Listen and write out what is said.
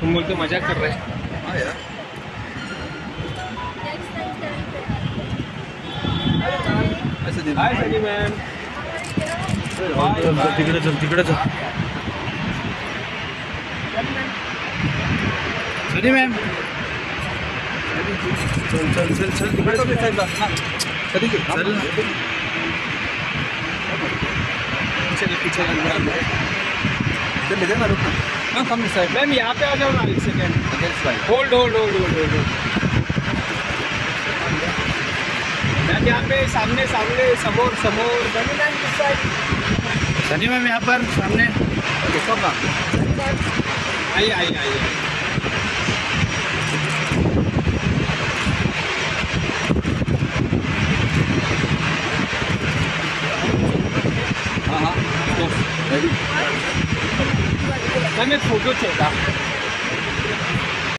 तुम बोलते मजाक कर रहे हैं। हाँ यार हाय सनी मैम, चल तिकडे चल सनी मैम, चल चल चल चल तिकडे चल साहेब ना कधी चल चल पीछे चल ले ना रुकना ना सामने साहब मैम यहाँ पे आ जाओ ना एक second hold hold hold hold यहाँ पे सामने सामने समोर समोर सनी मैम किस साइड? सनी मैम यहाँ पर सामने किसका काम? आइए आइए आइए हाँ हाँ तो मैं फोटो चलता